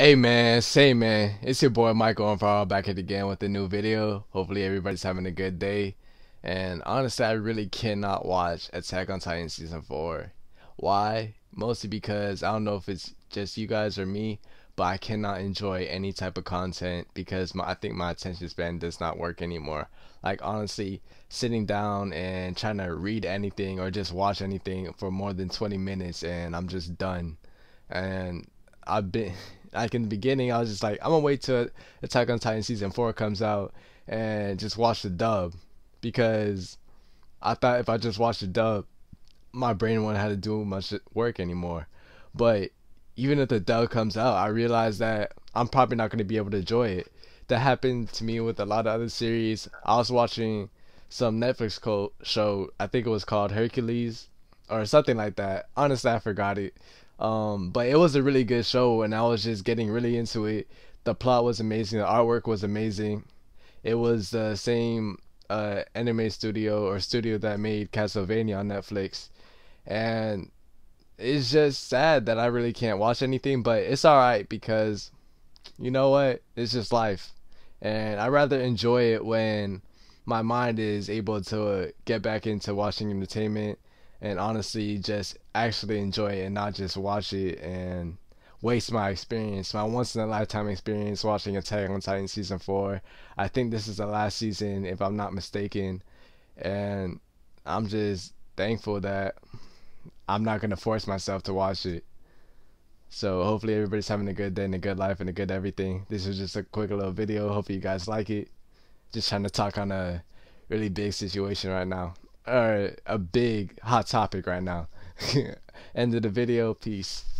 Hey man, say man, it's your boy Michael Going Viral back at it again with a new video. Hopefully everybody's having a good day. And honestly, I really cannot watch Attack on Titan Season 4. Why? Mostly because, I don't know if it's just you guys or me, but I cannot enjoy any type of content because I think my attention span does not work anymore. Like honestly, sitting down and trying to read anything or just watch anything for more than 20 minutes and I'm just done. And I've been... Like in the beginning, I was just like, I'm gonna wait till Attack on Titan Season 4 comes out and just watch the dub, because I thought if I just watched the dub, my brain wouldn't have to do much work anymore. But even if the dub comes out, I realized that I'm probably not gonna be able to enjoy it. That happened to me with a lot of other series. I was watching some Netflix show, I think it was called Hercules or something like that. Honestly, I forgot it. But it was a really good show and I was just getting really into it. The plot was amazing, the artwork was amazing. It was the same anime studio that made Castlevania on Netflix, and it's just sad that I really can't watch anything, but it's alright because, you know what, it's just life, and I rather enjoy it when my mind is able to get back into watching entertainment. And honestly, just actually enjoy it and not just watch it and waste my experience, my once-in-a-lifetime experience watching Attack on Titan Season 4. I think this is the last season, if I'm not mistaken. And I'm just thankful that I'm not going to force myself to watch it. So hopefully everybody's having a good day and a good life and a good everything. This was just a quick little video. Hopefully you guys like it. Just trying to talk on a really big situation right now. A big hot topic right now. End of the video. Peace.